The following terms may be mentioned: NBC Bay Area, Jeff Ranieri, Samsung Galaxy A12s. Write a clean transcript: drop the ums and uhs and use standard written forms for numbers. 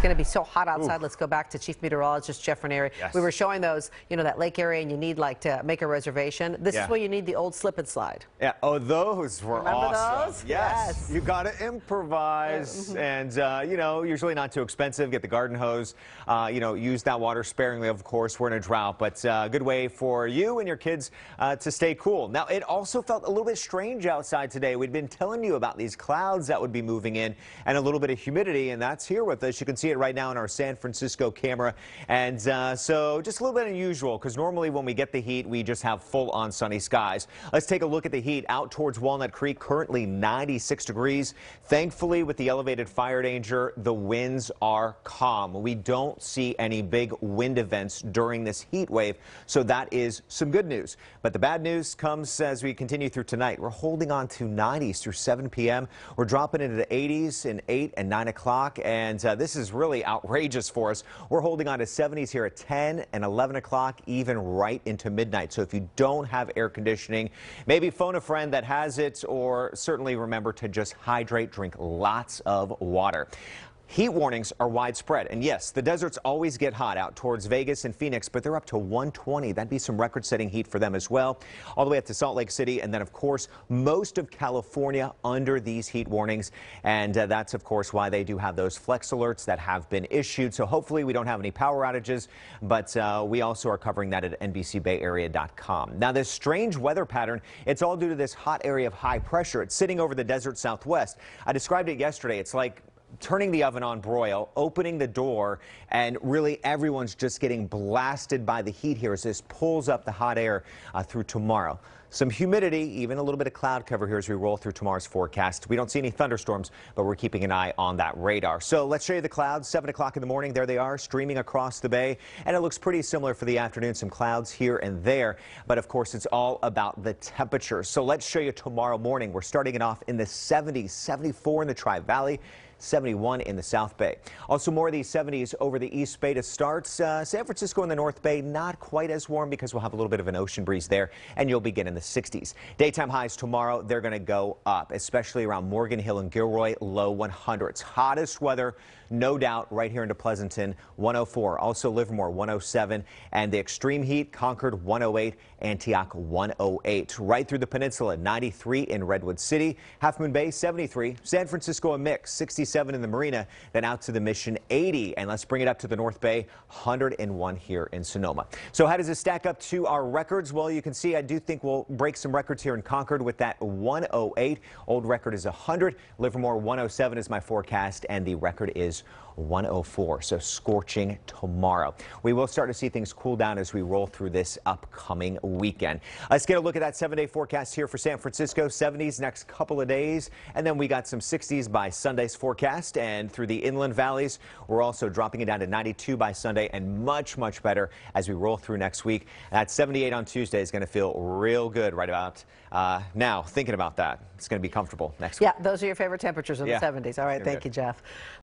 It's going to be so hot outside. Oof. Let's go back to Chief Meteorologist Jeff Ranieri. Yes. We were showing those, you know, that lake area, and you need like to make a reservation. This is where you need the old slip and slide. Yeah. Oh, those were awesome. Those? Yes. You got to improvise, and you know, usually not too expensive. Get the garden hose. You know, use that water sparingly. Of course, we're in a drought, but good way for you and your kids to stay cool. Now, it also felt a little bit strange outside today. We'd been telling you about these clouds that would be moving in and a little bit of humidity, and that's here with us. You can see it right now in our San Francisco camera, and so just a little bit unusual, because normally when we get the heat, we just have full-on sunny skies. Let's take a look at the heat out towards Walnut Creek, currently 96 degrees. Thankfully, with the elevated fire danger, the winds are calm. We don't see any big wind events during this heat wave, so that is some good news. But the bad news comes as we continue through tonight. We're holding on to 90s through 7 p.m. We're dropping into the 80s in 8 and 9 o'clock, and this is really outrageous for us. We're holding on to 70s here at 10 and 11 o'clock, even right into midnight. So if you don't have air conditioning, maybe phone a friend that has it, or certainly remember to just hydrate, drink lots of water. Heat warnings are widespread, and yes, the deserts always get hot out towards Vegas and Phoenix, but they're up to 120. That'd be some record-setting heat for them as well, all the way up to Salt Lake City, and then, of course, most of California under these heat warnings, and that's, of course, why they do have those flex alerts that have been issued. So hopefully we don't have any power outages, but we also are covering that at NBCBayArea.com. Now, this strange weather pattern, it's all due to this hot area of high pressure. It's sitting over the desert southwest. I described it yesterday. It's like turning the oven on broil, opening the door, and really everyone's just getting blasted by the heat here as this pulls up the hot air through tomorrow. Some humidity, even a little bit of cloud cover here as we roll through tomorrow's forecast. We don't see any thunderstorms, but we're keeping an eye on that radar. So let's show you the clouds. 7 o'clock in the morning, there they are, streaming across the bay, and it looks pretty similar for the afternoon. Some clouds here and there, but of course it's all about the temperature. So let's show you tomorrow morning. We're starting it off in the 70s, 74 in the Tri-Valley, 71 in the South Bay. Also more of these 70s over the East Bay to start. San Francisco and the North Bay, not quite as warm because we'll have a little bit of an ocean breeze there, and you'll begin in the 60s. Daytime highs tomorrow, they're going to go up, especially around Morgan Hill and Gilroy, low 100s. Hottest weather, no doubt, right here into Pleasanton, 104. Also Livermore, 107. And the extreme heat, Concord, 108. Antioch, 108. Right through the peninsula, 93 in Redwood City. Half Moon Bay, 73. San Francisco, a mix, 67 in the Marina. Then out to the Mission, 80. And let's bring it up to the North Bay, 101 here in Sonoma. So how does this stack up to our records? Well, you can see I do think we'll break some records here in Concord with that 108. Old record is 100. Livermore, 107 is my forecast, and the record is 104. So scorching tomorrow. We will start to see things cool down as we roll through this upcoming weekend. Let's get a look at that 7-day forecast here for San Francisco. 70s next couple of days, and then we got some 60s by Sunday's forecast, and through the inland valleys we're also dropping it down to 92 by Sunday, and much better as we roll through next week. That 78 on Tuesday is going to feel real good right about now. Thinking about that, it's going to be comfortable next week. Yeah, those are your favorite temperatures in the 70s. All right, thank you, Jeff.